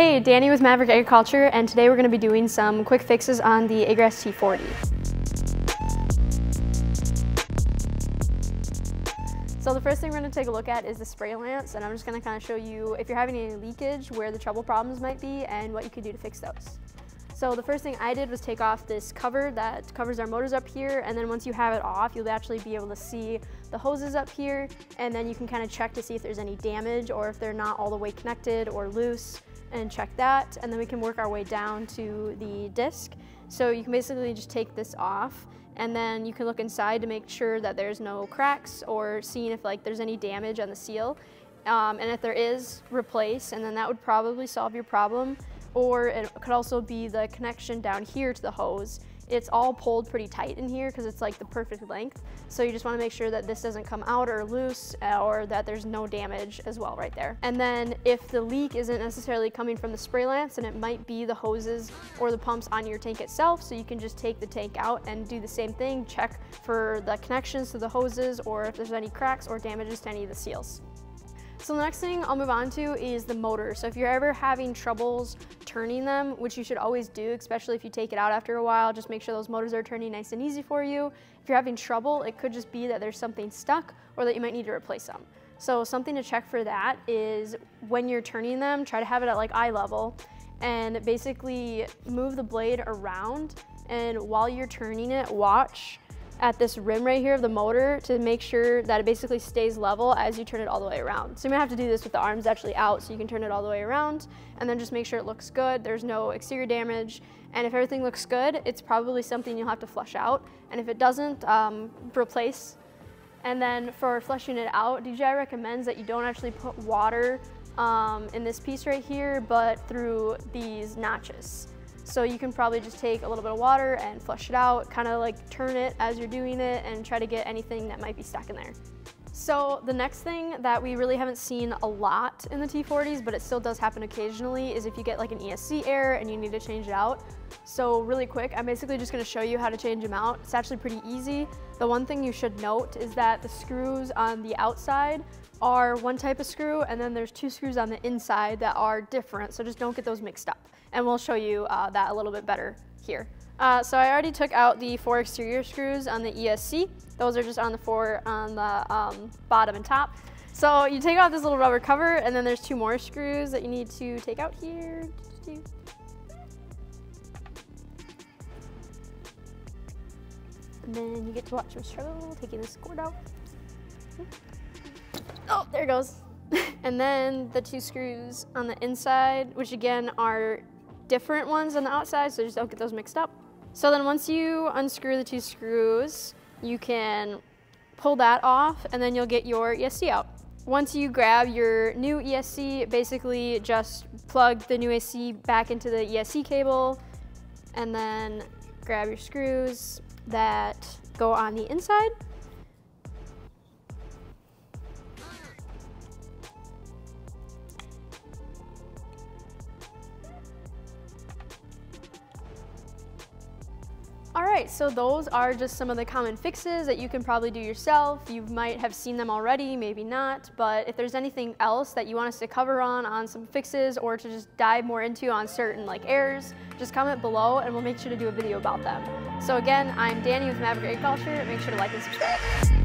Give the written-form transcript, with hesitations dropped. Hey, Danny with Maverick Agriculture, and today we're going to be doing some quick fixes on the Agras T40. So the first thing we're going to take a look at is the spray lamps, and I'm just going to kind of show you if you're having any leakage, where the trouble problems might be, and what you can do to fix those. So the first thing I did was take off this cover that covers our motors up here, and then once you have it off, you'll actually be able to see the hoses up here, and then you can kind of check to see if there's any damage or if they're not all the way connected or loose, and check that, and then we can work our way down to the disc. So you can basically just take this off, and then you can look inside to make sure that there's no cracks or seeing if like there's any damage on the seal, and if there is, replace, and then that would probably solve your problem. Or it could also be the connection down here to the hose. It's all pulled pretty tight in here because it's like the perfect length, so you just want to make sure that this doesn't come out or loose, or that there's no damage as well right there. And then if the leak isn't necessarily coming from the spray lamps, and it might be the hoses or the pumps on your tank itself, so you can just take the tank out and do the same thing, check for the connections to the hoses or if there's any cracks or damages to any of the seals. So the next thing I'll move on to is the motor. So if you're ever having troubles turning them, which you should always do, especially if you take it out after a while, just make sure those motors are turning nice and easy for you. If you're having trouble, it could just be that there's something stuck or that you might need to replace them. So something to check for that is when you're turning them, try to have it at like eye level and basically move the blade around, and while you're turning it, watch at this rim right here of the motor to make sure that it basically stays level as you turn it all the way around. So you may have to do this with the arms actually out, so you can turn it all the way around, and then just make sure it looks good, there's no exterior damage, and if everything looks good, it's probably something you'll have to flush out, and if it doesn't, replace. And then for flushing it out, DJI recommends that you don't actually put water in this piece right here, but through these notches. So you can probably just take a little bit of water and flush it out, kind of like turn it as you're doing it and try to get anything that might be stuck in there. So the next thing that we really haven't seen a lot in the T40s, but it still does happen occasionally, is if you get like an ESC error and you need to change it out. So really quick, I'm basically just going to show you how to change them out. It's actually pretty easy. The one thing you should note is that the screws on the outside are one type of screw, and then there's two screws on the inside that are different, so just don't get those mixed up. And we'll show you that a little bit better here. So I already took out the 4 exterior screws on the ESC. Those are just on the 4 on the bottom and top. So you take off this little rubber cover, and then there's 2 more screws that you need to take out here. And then you get to watch them struggle, taking this cord out. Oh, there it goes. And then the 2 screws on the inside, which again are different ones on the outside, so just don't get those mixed up. So then once you unscrew the 2 screws, you can pull that off, and then you'll get your ESC out. Once you grab your new ESC, basically just plug the new ESC back into the ESC cable, and then grab your screws that go on the inside. Alright, so those are just some of the common fixes that you can probably do yourself. You might have seen them already, maybe not, but if there's anything else that you want us to cover on some fixes, or to just dive more into on certain like errors, just comment below and we'll make sure to do a video about them. So again, I'm Danny with Maverick Agriculture. Make sure to like and subscribe.